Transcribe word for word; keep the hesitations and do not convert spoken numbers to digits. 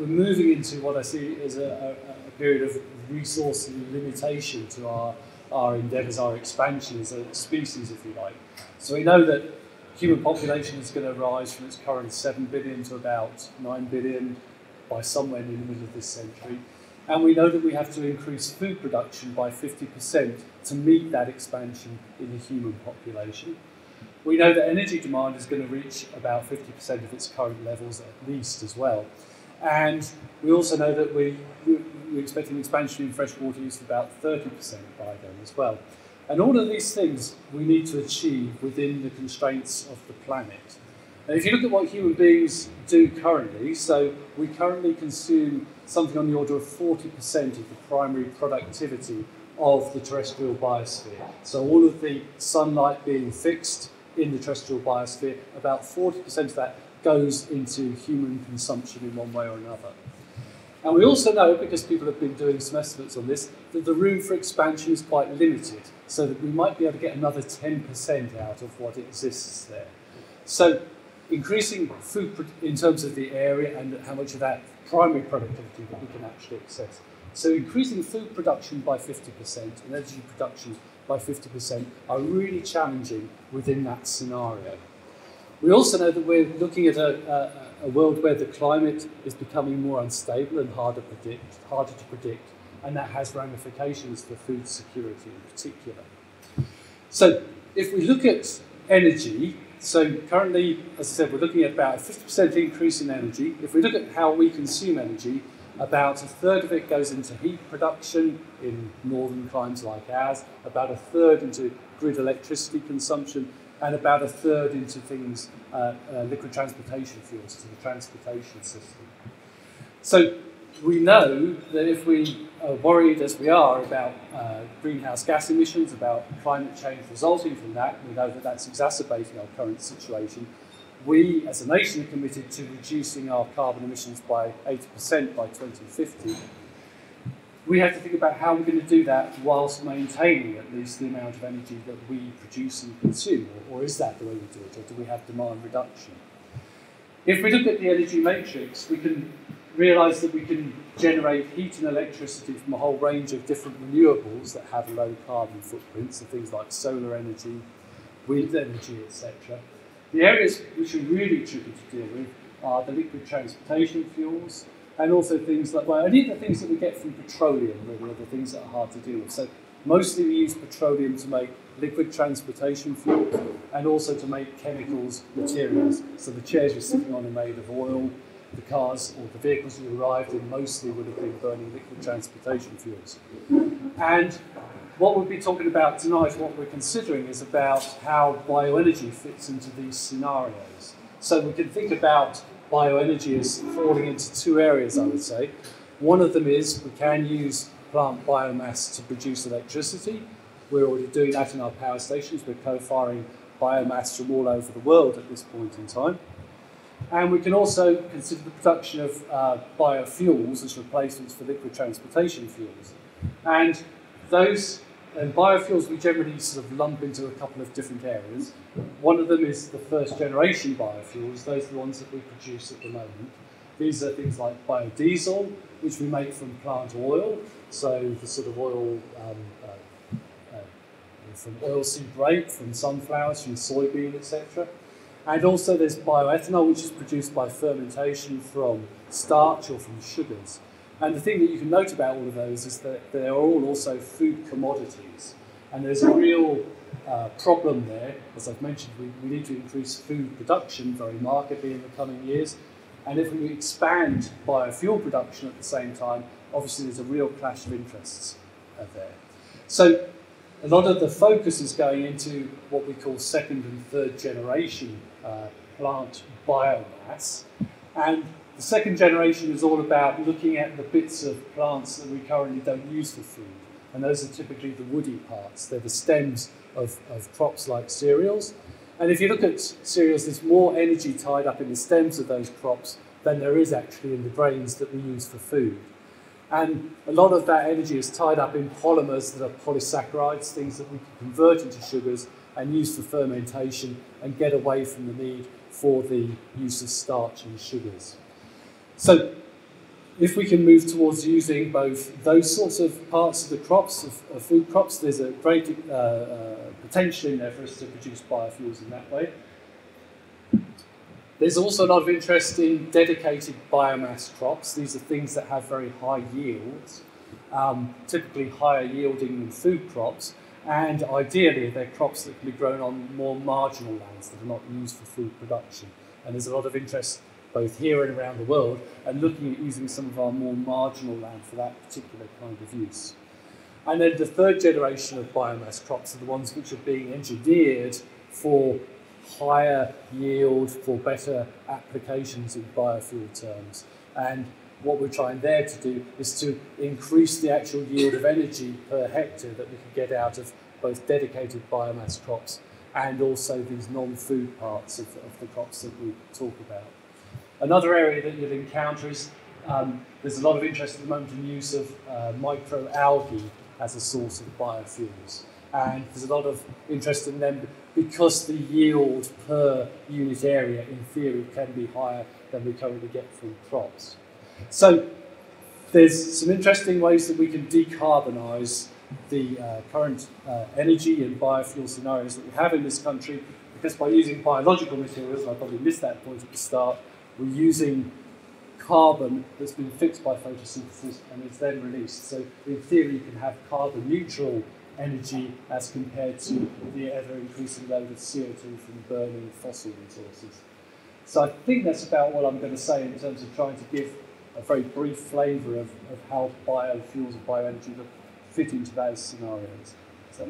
we're moving into what I see as a, a, a period of resource limitation to our, our endeavours, our expansion as a species, if you like. So we know that human population is going to rise from its current seven billion to about nine billion by somewhere in the middle of this century. And we know that we have to increase food production by fifty percent to meet that expansion in the human population. We know that energy demand is going to reach about fifty percent of its current levels at least as well. And we also know that we, we're expecting expansion in freshwater use of about thirty percent by then as well. And all of these things we need to achieve within the constraints of the planet. And if you look at what human beings do currently, so we currently consume something on the order of forty percent of the primary productivity of the terrestrial biosphere. So all of the sunlight being fixed in the terrestrial biosphere, about forty percent of that goes into human consumption in one way or another. And we also know, because people have been doing some estimates on this, that the room for expansion is quite limited, so that we might be able to get another ten percent out of what exists there. So increasing food in terms of the area and how much of that primary productivity that we can actually access. So increasing food production by fifty percent and energy production by fifty percent are really challenging within that scenario. We also know that we're looking at a, a, a world where the climate is becoming more unstable and harder, predict, harder to predict, and that has ramifications for food security in particular. So if we look at energy, so currently, as I said, we're looking at about a fifty percent increase in energy. If we look at how we consume energy, about a third of it goes into heat production in northern climes like ours, about a third into grid electricity consumption, and about a third into things, uh, uh, liquid transportation fuels, to the transportation system. So we know that if we are worried as we are about uh, greenhouse gas emissions, about climate change resulting from that, we know that that's exacerbating our current situation. We as a nation are committed to reducing our carbon emissions by eighty percent by twenty fifty. We have to think about how we're going to do that whilst maintaining at least the amount of energy that we produce and consume, or, or is that the way we do it, or do we have demand reduction? If we look at the energy matrix, we can realise that we can generate heat and electricity from a whole range of different renewables that have low carbon footprints, so things like solar energy, wind energy, et cetera. The areas which are really tricky to deal with are the liquid transportation fuels, and also things like, well, only the things that we get from petroleum really are the things that are hard to deal with. So mostly we use petroleum to make liquid transportation fuels and also to make chemicals, materials. So the chairs you're sitting on are made of oil, the cars or the vehicles you arrived in mostly would have been burning liquid transportation fuels. And what we'll be talking about tonight, what we're considering, is about how bioenergy fits into these scenarios. So we can think about bioenergy is falling into two areas, I would say. One of them is we can use plant biomass to produce electricity. We're already doing that in our power stations. We're co-firing biomass from all over the world at this point in time. And we can also consider the production of uh, biofuels as replacements for liquid transportation fuels. And those and biofuels we generally sort of lump into a couple of different areas. One of them is the first generation biofuels, those are the ones that we produce at the moment. These are things like biodiesel, which we make from plant oil, so the sort of oil um, uh, uh, from oilseed rape, from sunflowers, from soybean, et cetera. And also there's bioethanol, which is produced by fermentation from starch or from sugars. And the thing that you can note about all of those is that they are all also food commodities. And there's a real uh, problem there. As I've mentioned, we, we need to increase food production very markedly in the coming years. And if we expand biofuel production at the same time, obviously there's a real clash of interests there. So a lot of the focus is going into what we call second and third generation uh, plant biomass. And the second generation is all about looking at the bits of plants that we currently don't use for food, and those are typically the woody parts. They're the stems of, of crops like cereals. And if you look at cereals, there's more energy tied up in the stems of those crops than there is actually in the grains that we use for food. And a lot of that energy is tied up in polymers that are polysaccharides, things that we can convert into sugars and use for fermentation and get away from the need for the use of starch and sugars. So if we can move towards using both those sorts of parts of the crops, of, of food crops, there's a great uh, uh, potential in there for us to produce biofuels in that way. There's also a lot of interest in dedicated biomass crops. These are things that have very high yields, um, typically higher yielding than food crops, and ideally they're crops that can be grown on more marginal lands that are not used for food production. And there's a lot of interest both here and around the world and looking at using some of our more marginal land for that particular kind of use. And then the third generation of biomass crops are the ones which are being engineered for higher yield, for better applications in biofuel terms. And what we're trying there to do is to increase the actual yield of energy per hectare that we can get out of both dedicated biomass crops and also these non-food parts of, of the crops that we talk about. Another area that you'll encounter is um, there's a lot of interest at the moment in use of uh, microalgae as a source of biofuels. And there's a lot of interest in them because the yield per unit area, in theory, can be higher than we currently get from crops. So there's some interesting ways that we can decarbonise the uh, current uh, energy and biofuel scenarios that we have in this country, because by using biological materials, and I probably missed that point at the start, we're using carbon that's been fixed by photosynthesis and is then released. So in theory, you can have carbon neutral energy as compared to the ever-increasing load of C O two from burning fossil resources. So I think that's about what I'm going to say in terms of trying to give a very brief flavour of, of how biofuels and bioenergy look fit into those scenarios. So,